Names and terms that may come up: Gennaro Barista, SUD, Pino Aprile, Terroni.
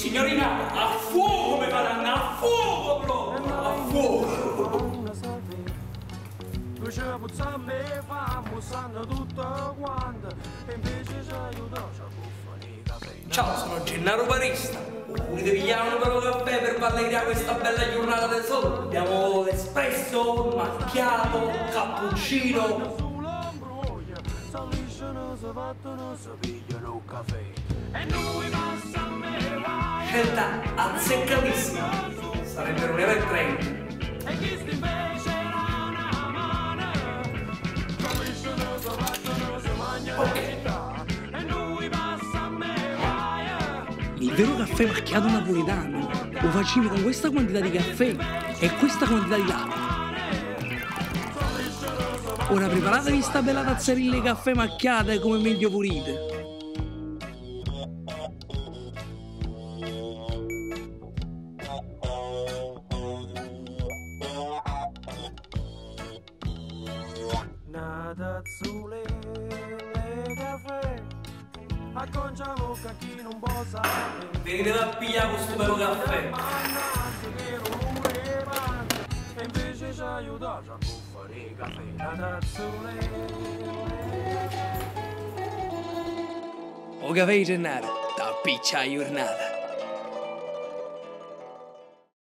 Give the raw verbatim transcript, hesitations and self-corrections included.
Signorina, a fuoco me faranno, a fuoco proprio, a fuoco! Noi ci puzzammo e fammo, sanno tutto quanto, e invece ci aiutò, ci buffano i capelli. Ciao, sono Gennaro Barista. Volete pigliare un po' di caffè per ballegrare questa bella giornata del sole? Abbiamo espresso, macchiato, cappuccino. Scelta azzeccatissima, sarebbero le tre e trenta. Il vero caffè macchiato napoletano lo facevi con questa quantità di caffè e questa quantità di latte. Ora preparatevi sta bella tazzerilla di caffè macchiata come meglio pulite. Una tazzule di caffè, acconciamo chi non può sapere. Venite a pigliare questo bello caffè. E invece ci aiuta a buffare i caffè. Una tazzule. O caffè di Gennaro, da piccia giornata.